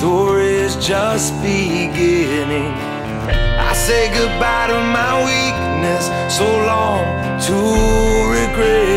story's just beginning. I say goodbye to my weakness, so long to regret.